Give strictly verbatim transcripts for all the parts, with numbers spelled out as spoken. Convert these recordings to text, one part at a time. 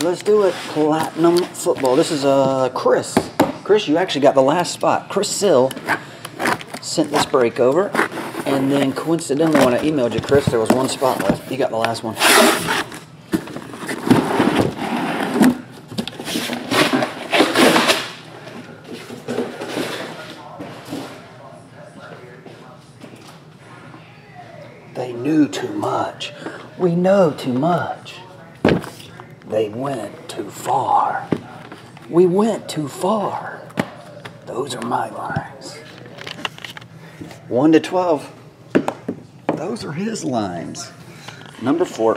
Let's do it. Platinum Football. This is uh, Chris. Chris, you actually got the last spot. Chris Sill sent this break over. And then coincidentally, when I emailed you, Chris, there was one spot left. You got the last one. They knew too much. We know too much. They went too far. We went too far. Those are my lines. one to twelve. Those are his lines. Number four.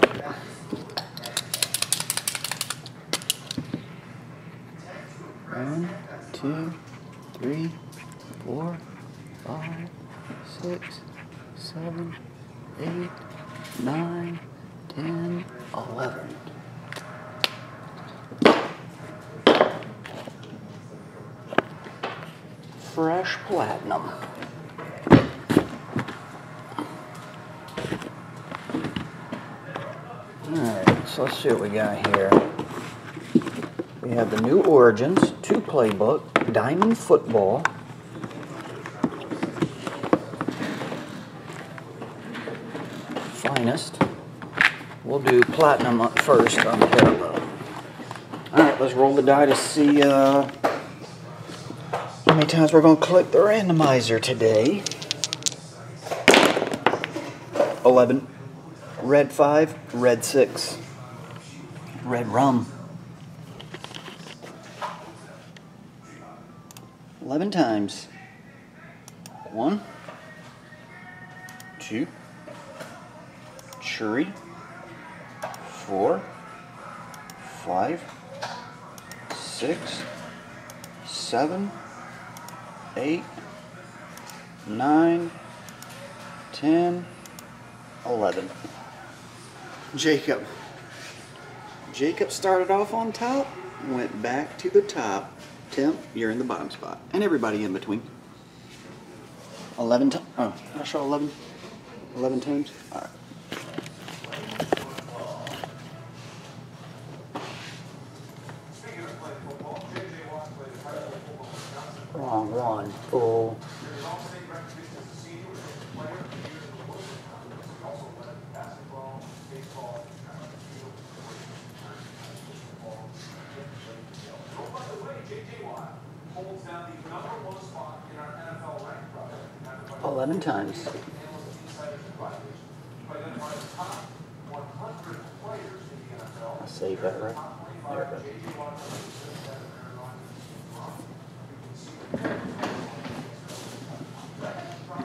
One, two, three, four, five, six, seven, eight, nine, ten, eleven. Fresh platinum. Alright, so let's see what we got here. We have the New Origins Two Playbook, Diamond Football. Finest. We'll do platinum up first on parallel. Alright, let's roll the die to see uh, how many times we're going to click the randomizer today. eleven. Red five, red six. Red rum. eleven times. one. two. three. four. five. six. seven. eight, nine, ten, eleven. Jacob. Jacob started off on top, went back to the top. Tim, you're in the bottom spot, and everybody in between. eleven times. Oh, I saw eleven. eleven times. All right. One, oh. eleven times. I saved that right. There it goes.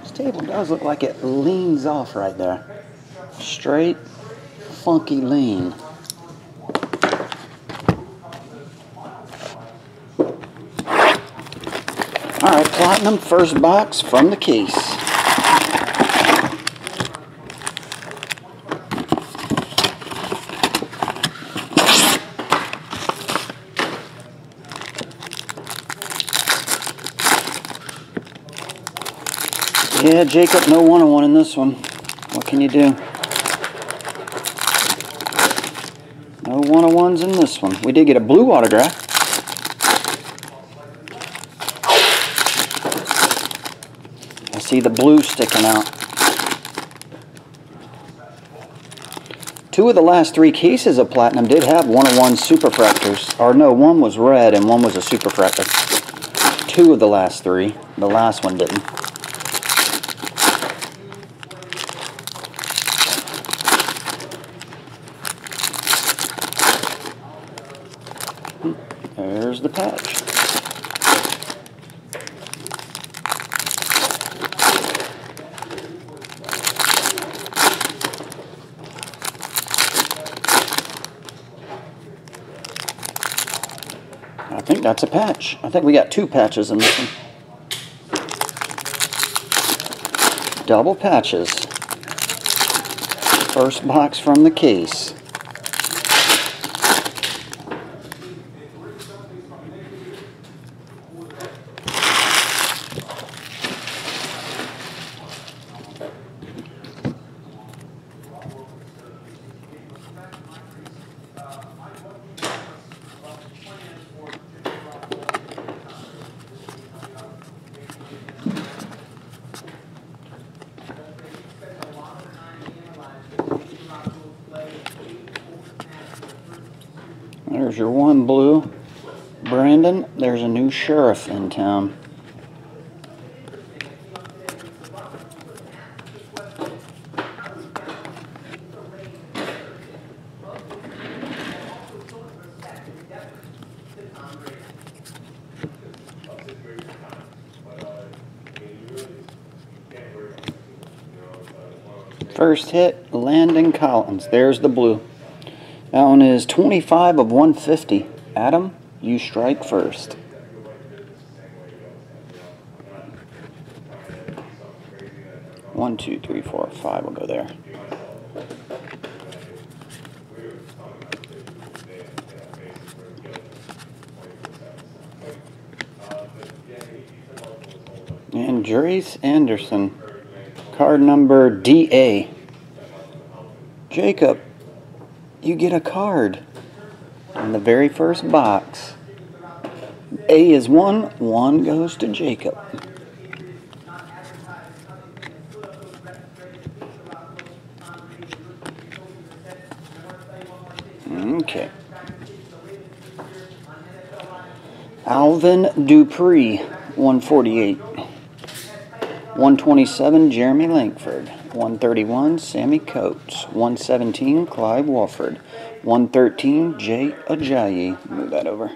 This table does look like it leans off right there. Straight, funky lean. Alright, platinum first box from the case. Yeah, Jacob, no one-on-one in this one. What can you do? No one-on-ones in this one. We did get a blue autograph. I see the blue sticking out. Two of the last three cases of Platinum did have one-on-one superfractors. Or no, one was red and one was a superfractor. Two of the last three. The last one didn't. There's the patch. I think that's a patch. I think we got two patches in this one. Double patches. First box from the case. There's your one blue. Brandon, there's a new sheriff in town. First hit, Landon Collins. There's the blue. That one is twenty-five of one fifty. Adam, you strike first. One, two, three, four, five. We'll go there. And Drace Anderson. Card number D A. Jacob, you get a card in the very first box. A is one, one goes to Jacob. Okay. Alvin Dupree, one forty-eight. one twenty-seven, Jeremy Lankford. one thirty-one, Sammy Coates. one seventeen, Clive Walford. one thirteen, Jay Ajayi. Move that over.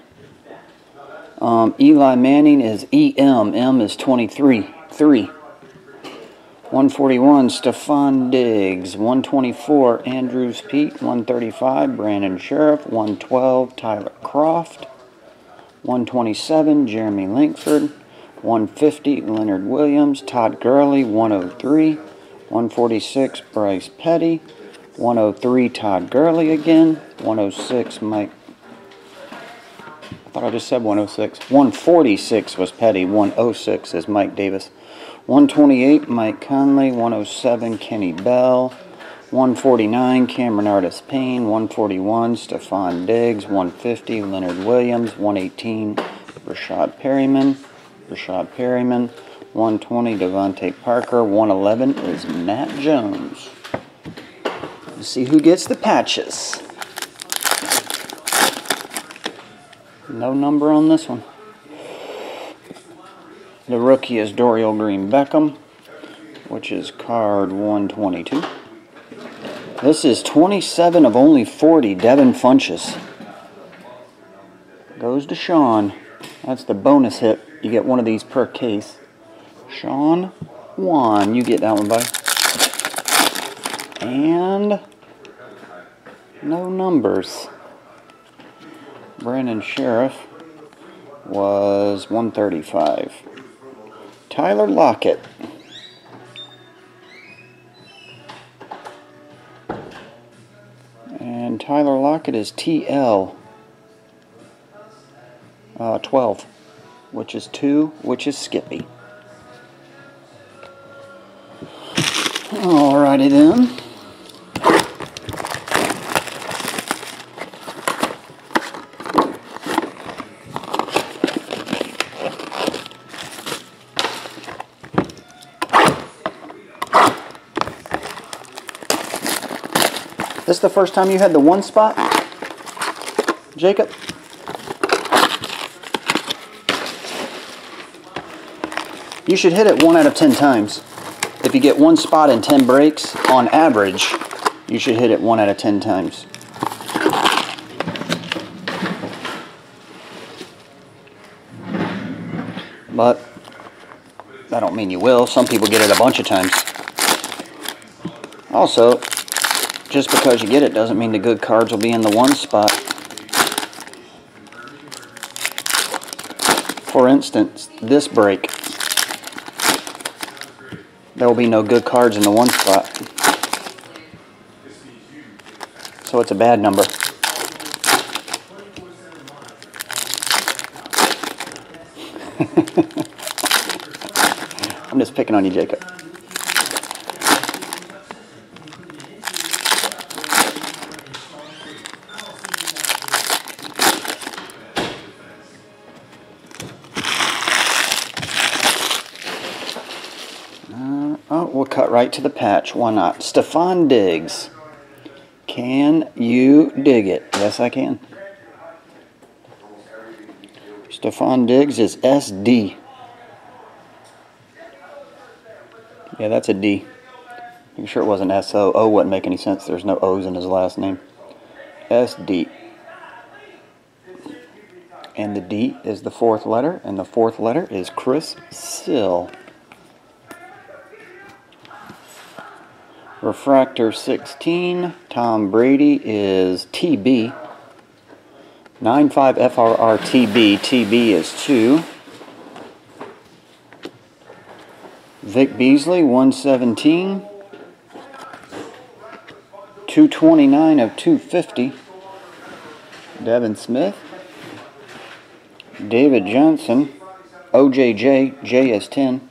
Um, Eli Manning is E M. M is twenty-three. three. one forty-one, Stefon Diggs. one twenty-four, Andrews Pete. one thirty-five, Brandon Sheriff. one twelve, Tyler Croft. one twenty-seven, Jeremy Lankford. one fifty, Leonard Williams. Todd Gurley, one oh three. one forty-six, Bryce Petty. one oh three, Todd Gurley again. one oh six, Mike. I thought I just said one oh six. one forty-six was Petty. one oh six is Mike Davis. one twenty-eight, Mike Conley. one oh seven, Kenny Bell. one forty-nine, Cameron Artis Payne. one forty-one, Stefon Diggs. one fifty, Leonard Williams. one eighteen, Rashad Perryman. Rashad Perryman, one twenty, Devontae Parker, one eleven is Matt Jones. Let's see who gets the patches. No number on this one. The rookie is Dorial Green Beckham, which is card one twenty-two. This is twenty-seven of only forty, Devin Funchess. Goes to Sean. That's the bonus hit. You get one of these per case. Sean Juan, you get that one, buddy. And no numbers. Brandon Sheriff was one thirty-five. Tyler Lockett. And Tyler Lockett is T L. Uh, twelve. Which is two, which is Skippy. Alrighty then. This the first time you had the one spot, Jacob? You should hit it one out of ten times. If you get one spot in ten breaks, on average, you should hit it one out of ten times. But I don't mean you will. Some people get it a bunch of times. Also, just because you get it doesn't mean the good cards will be in the one spot. For instance, this break. There will be no good cards in the one spot. So it's a bad number. I'm just picking on you, Jacob. Cut right to the patch. Why not? Stefon Diggs. Can you dig it? Yes, I can. Stefon Diggs is S D. Yeah, that's a D. I'm sure it wasn't S O. O wouldn't make any sense. There's no O's in his last name. S D. And the D is the fourth letter, and the fourth letter is Chris Sill. Refractor sixteen, Tom Brady is T B. nine five F R R T B, T B is two. Vic Beasley, one seventeen. two twenty-nine of two fifty. Devin Smith. David Johnson. O J J, J is ten.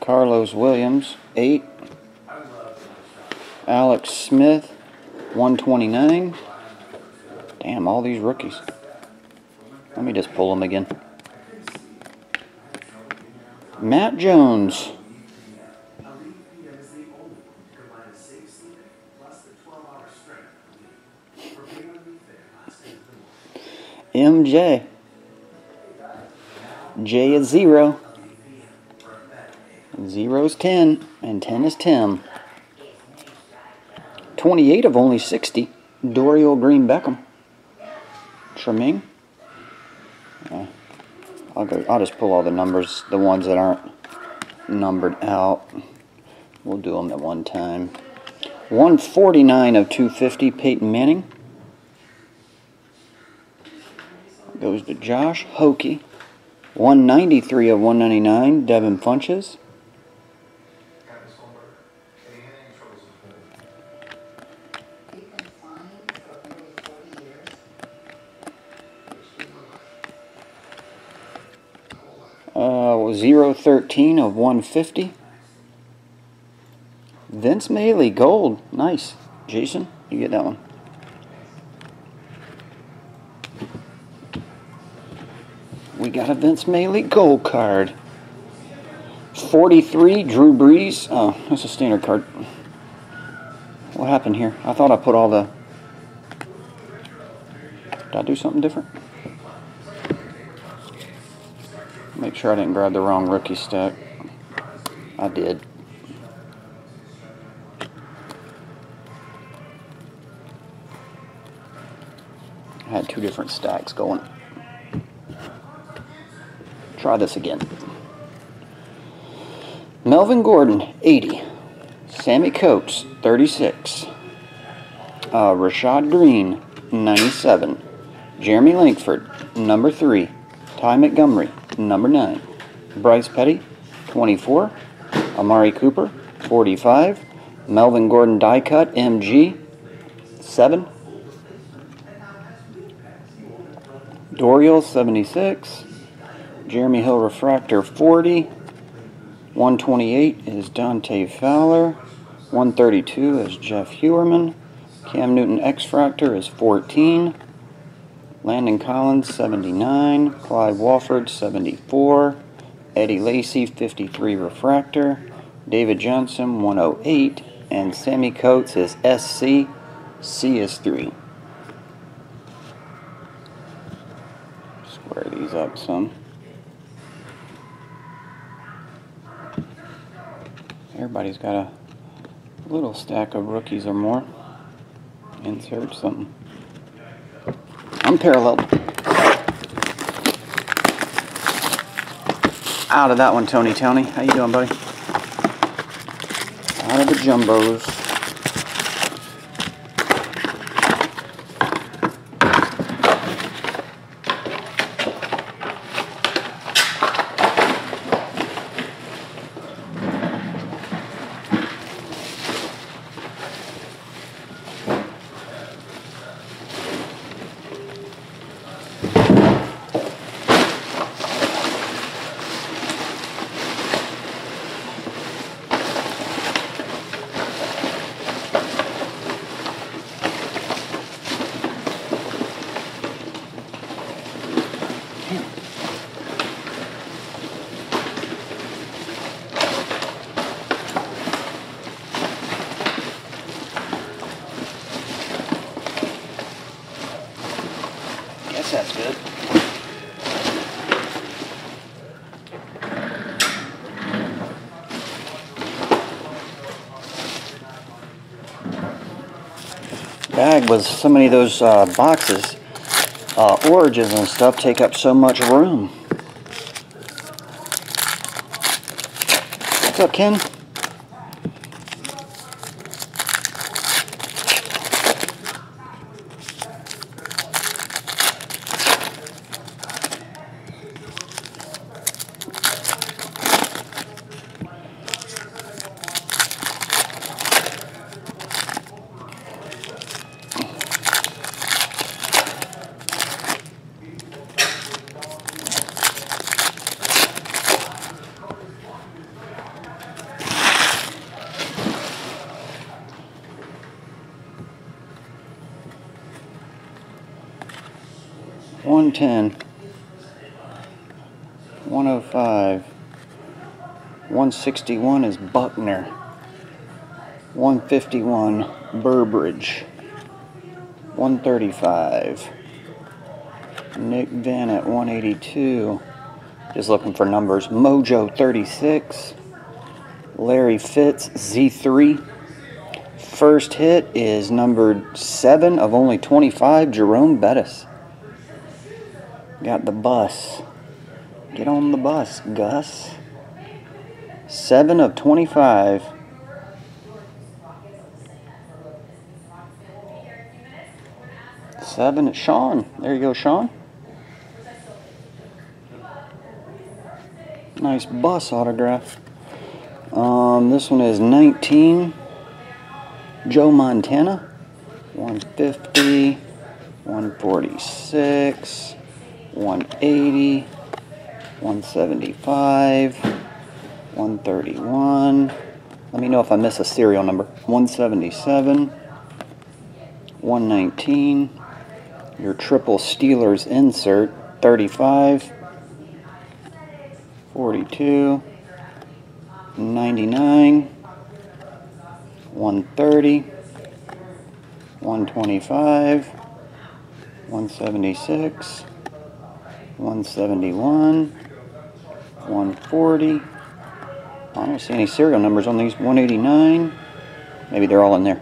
Carlos Williams, eight. Alex Smith, one twenty-nine. Damn, all these rookies. Let me just pull them again. Matt Jones. M J. J is zero. Zero is ten. And ten is Tim. twenty-eight of only sixty. Dorial Green Beckham. Tremaine. Yeah. I'll go, I'll just pull all the numbers, the ones that aren't numbered out. We'll do them at one time. one forty-nine of two fifty, Peyton Manning. Goes to Josh Hokie. one ninety-three of one ninety-nine, Devin Funches. zero thirteen of one fifty. Vince Mayle, gold. Nice. Jason, you get that one. We got a Vince Mayle gold card. forty-three, Drew Brees. Oh, that's a standard card. What happened here? I thought I put all the... Did I do something different? Make sure I didn't grab the wrong rookie stack. I did. I had two different stacks going. Try this again. Melvin Gordon, eighty. Sammy Coates, thirty-six. Uh, Rashad Greene, ninety-seven. Jeremy Lankford, number three. Ty Montgomery, number nine. Bryce Petty, twenty-four. Amari Cooper, forty-five. Melvin Gordon die cut, M G, seven. Dorial, seventy-six. Jeremy Hill refractor, forty. one twenty-eight is Dante Fowler. one thirty-two is Jeff Huerman. Cam Newton X-Fractor is fourteen. Landon Collins, seventy-nine. Clive Walford, seventy-four. Eddie Lacy, fifty-three refractor. David Johnson, one oh eight. And Sammy Coates is S C. C is three. Square these up some. Everybody's got a little stack of rookies or more. Insert something. Unparalleled. Out of that one, Tony Tony. How you doing, buddy? Out of the jumbos. That's good. bag was so many of those uh, boxes, uh, Origins and stuff, take up so much room. What's up, Ken? one sixty-one is Buckner, one fifty-one Burbridge, one thirty-five Nick Van at one eighty-two, just looking for numbers, Mojo thirty-six, Larry Fitz Z three, first hit is numbered seven of only twenty-five, Jerome Bettis, got the bus, get on the bus Gus. Seven of twenty-five. Seven at Sean. There you go, Sean. Nice bus autograph. Um, this one is nineteen. Joe Montana. one fifty. one forty-six. one eighty. one seventy-five. one thirty-one. Let me know if I miss a serial number. one seventy-seven. one nineteen. Your triple Steelers insert. thirty-five. forty-two. ninety-nine. one thirty. one twenty-five. one seventy-six. one seventy-one. one forty. I don't see any serial numbers on these. one eighty-nine. Maybe they're all in there.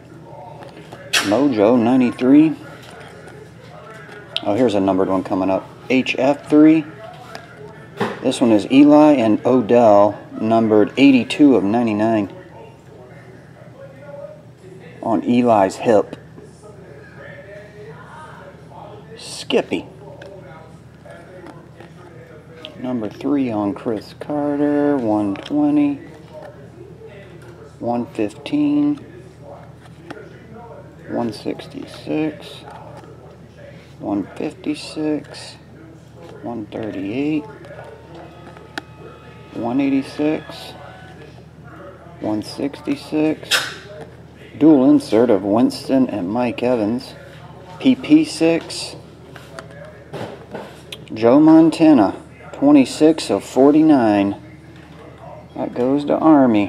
Mojo, ninety-three. Oh, here's a numbered one coming up. H F three. This one is Eli and Odell, numbered eighty-two of ninety-nine. On Eli's hip. Skippy. Number three on Chris Carter, one twenty, one fifteen, one sixty-six, one fifty-six, one thirty-eight, one eighty-six, one sixty-six, dual insert of Winston and Mike Evans, P P six, Joe Montana. twenty-six of forty-nine. That goes to Army.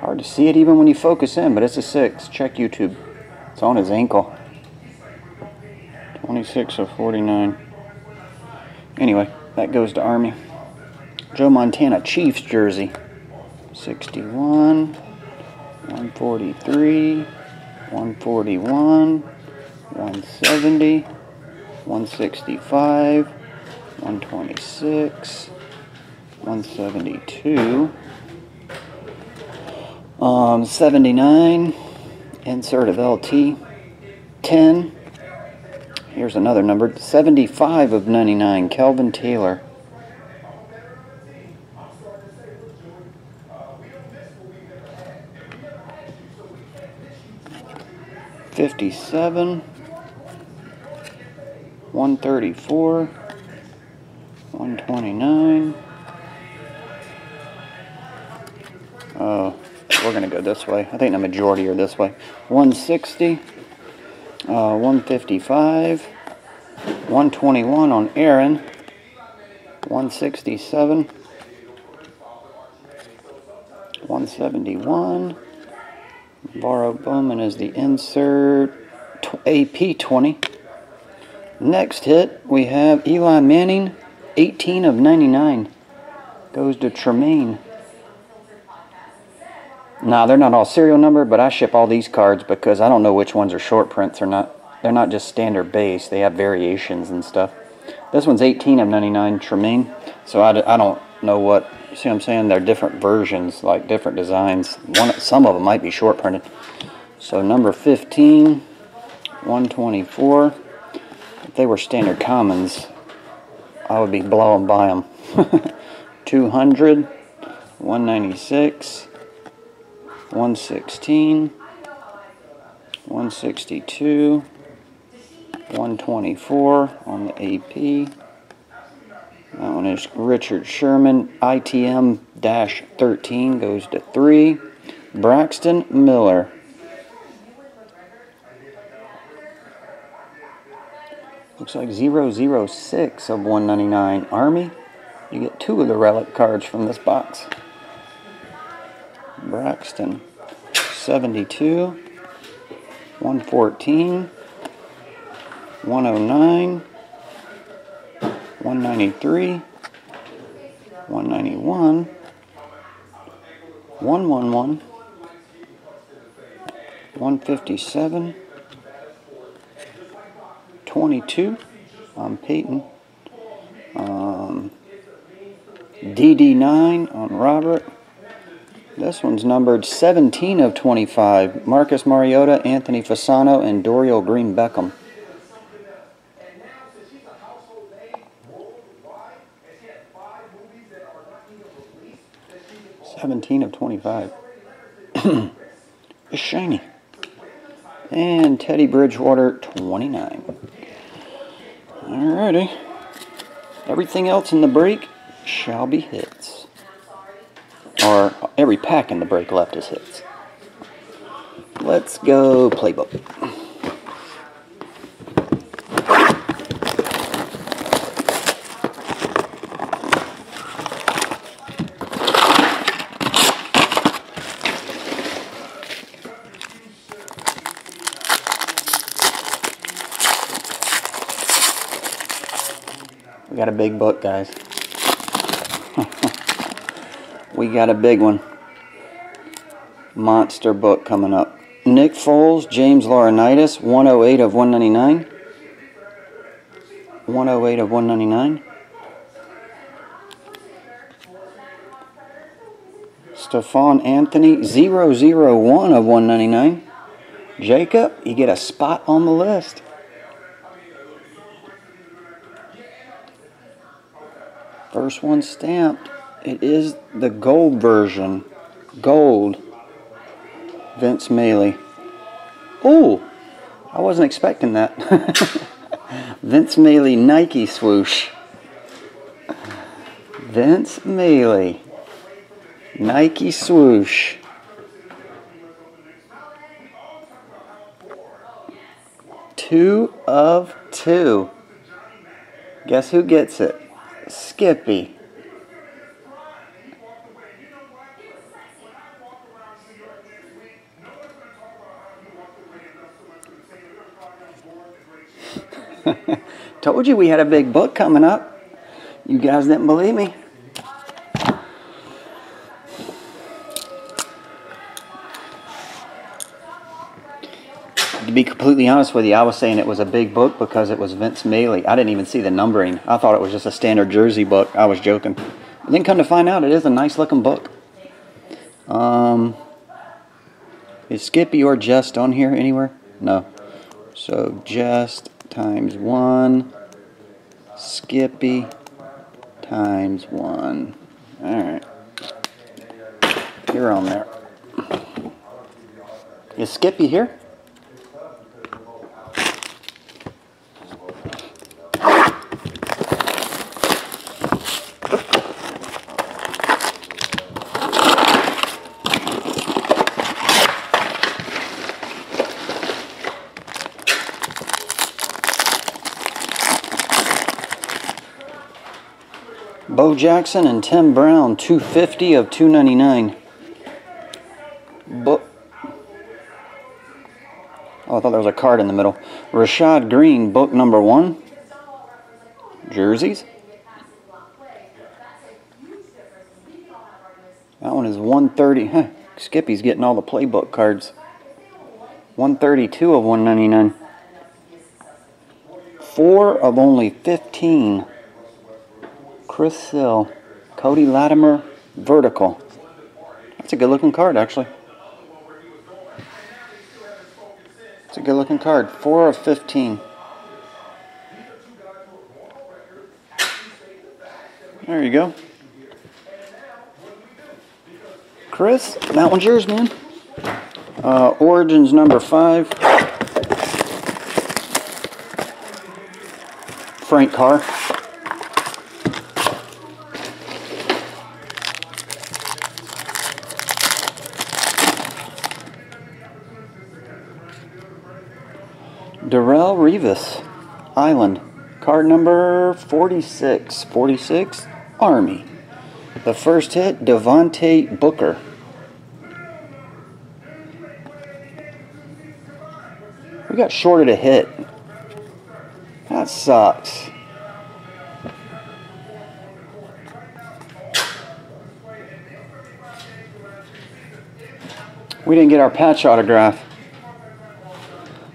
Hard to see it even when you focus in, but it's a six. Check YouTube. It's on his ankle. twenty-six of forty-nine. Anyway, that goes to Army. Joe Montana, Chiefs jersey. sixty-one, one forty-three, one forty-one, one seventy, one sixty-five, one twenty-six, one seventy-two, um, seventy-nine, insert of L T, ten, here's another number, seventy-five of ninety-nine, Kelvin Taylor. fifty-seven, one thirty-four, one twenty-nine. Oh, we're going to go this way. I think the majority are this way. one sixty, uh, one fifty-five, one twenty-one on Aaron, one sixty-seven, one seventy-one. Barrow Bowman is the insert, A P twenty. Next hit, we have Eli Manning, eighteen of ninety-nine goes to Tremaine. Nah, they're not all serial numbered, but I ship all these cards because I don't know which ones are short prints or not. They're not just standard base. They have variations and stuff. This one's eighteen of ninety-nine, Tremaine. So I, I don't know what... See what I'm saying? They're different versions, like different designs. One, some of them might be short printed. So number fifteen, one twenty-four. If they were standard commons, I would be blowing by them. two hundred, one ninety-six... one sixteen, one sixty-two, one twenty-four on the A P. That one is Richard Sherman. I T M thirteen goes to three. Braxton Miller. Looks like zero zero six of one ninety-nine. Army. You get two of the relic cards from this box. Braxton, seventy-two, one fourteen, one oh nine, one ninety-three, one ninety-one, one eleven, one fifty-seven, twenty-two, on Peyton, um, D D nine on Robert. This one's numbered seventeen of twenty-five. Marcus Mariota, Anthony Fasano, and Dorial Green Beckham. seventeen of twenty-five. It's shiny. And Teddy Bridgewater, twenty-nine. Alrighty. Everything else in the break shall be hits. Or every pack in the break left is hits. Let's go playbook. We got a big book, guys. We got a big one. Monster book coming up. Nick Foles, James Laurinaitis, one oh eight of one ninety-nine. one oh eight of one ninety-nine. Stephon Anthony, zero zero one of one ninety-nine. Jacob, you get a spot on the list. First one stamped. It is the gold version. Gold. Vince Mayle. Oh, I wasn't expecting that. Vince Mayle Nike swoosh. Vince Mayle Nike swoosh. Two of two. Guess who gets it? Skippy. Told you we had a big book coming up. You guys didn't believe me. To be completely honest with you, I was saying it was a big book because it was Vince Mayle. I didn't even see the numbering. I thought it was just a standard jersey book. I was joking. And then come to find out, it is a nice looking book. Um, is Skippy or Just on here anywhere? No. So Just... times one, Skippy times one. Alright. You're on there. Is Skippy here? Bo Jackson and Tim Brown, two fifty of two ninety-nine. Bo oh, I thought there was a card in the middle. Rashad Greene, book number one. Jerseys. That one is one thirty. Huh. Skippy's getting all the playbook cards. one thirty-two of one ninety-nine. Four of only fifteen. Chris Sill. Cody Latimer. Vertical. That's a good looking card, actually. It's a good looking card. Four of fifteen. There you go. Chris, that one's yours, man. Uh, Origins number five. Frank Carr. Darrell Revis, Island. Card number forty-six. forty-six, Army. The first hit, Devontae Booker. We got shorted a hit. That sucks. We didn't get our patch autograph.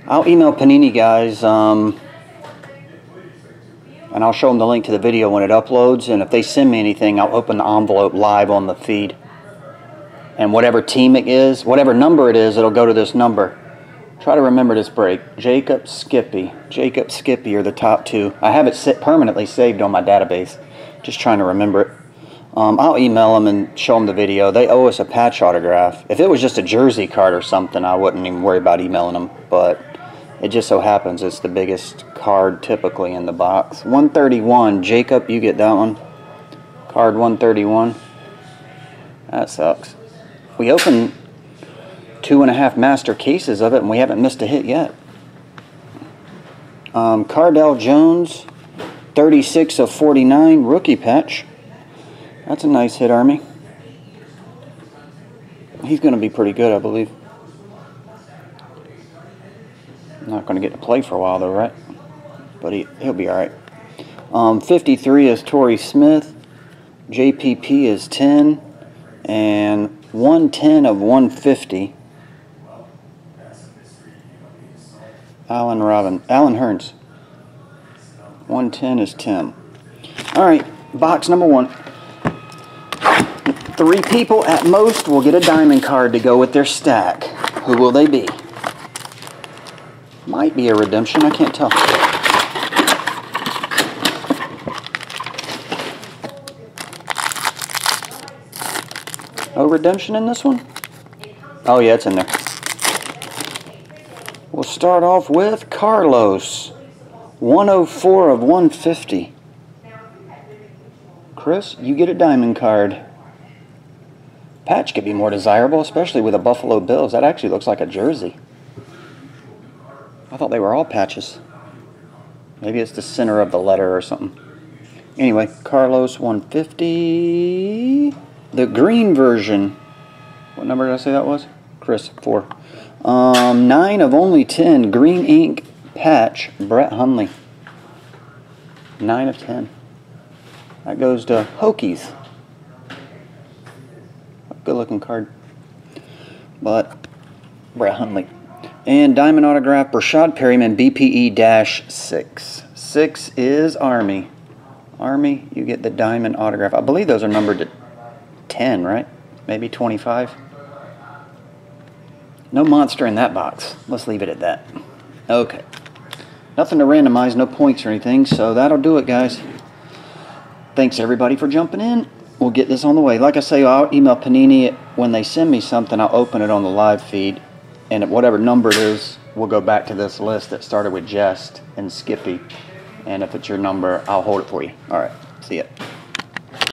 I'll email Panini guys, um, and I'll show them the link to the video when it uploads, and if they send me anything, I'll open the envelope live on the feed. And whatever team it is, whatever number it is, it'll go to this number. Try to remember this break. Jacob Skippy. Jacob Skippy are the top two. I have it sit permanently saved on my database. Just trying to remember it. Um, I'll email them and show them the video. They owe us a patch autograph. If it was just a jersey card or something, I wouldn't even worry about emailing them, but... it just so happens it's the biggest card typically in the box. one thirty-one. Jacob, you get that one. Card one thirty-one. That sucks. We opened two and a half master cases of it, and we haven't missed a hit yet. Um, Cardell Jones, thirty-six of forty-nine, rookie patch. That's a nice hit, Army. He's going to be pretty good, I believe. Not going to get to play for a while though, right? But he, he'll be all right. Um, fifty-three is Torrey Smith. J P P is ten. And one ten of one fifty. Allen Robin. Allen Hearns. one ten is Tim. All right. Box number one. Three people at most will get a diamond card to go with their stack. Who will they be? Might be a redemption, I can't tell. No redemption in this one? Oh yeah, it's in there. We'll start off with Carlos. one oh four of one fifty. Chris, you get a diamond card. Patch could be more desirable, especially with a Buffalo Bills. That actually looks like a jersey. I thought they were all patches. Maybe it's the center of the letter or something. Anyway, Carlos one fifty. The green version. What number did I say that was? Chris, four. Um, nine of only ten. Green ink patch. Brett Hundley. Nine of ten. That goes to Hokies. Good looking card. But Brett Hundley. And diamond autograph, Rashad Perryman, B P E dash six. Six is Army. Army, you get the diamond autograph. I believe those are numbered to ten, right? Maybe twenty-five. No monster in that box. Let's leave it at that. Okay. Nothing to randomize, no points or anything, so that'll do it, guys. Thanks, everybody, for jumping in. We'll get this on the way. Like I say, I'll email Panini. When they send me something, I'll open it on the live feed. And at whatever number it is, we'll go back to this list that started with Jest and Skippy. And if it's your number, I'll hold it for you. All right, see ya.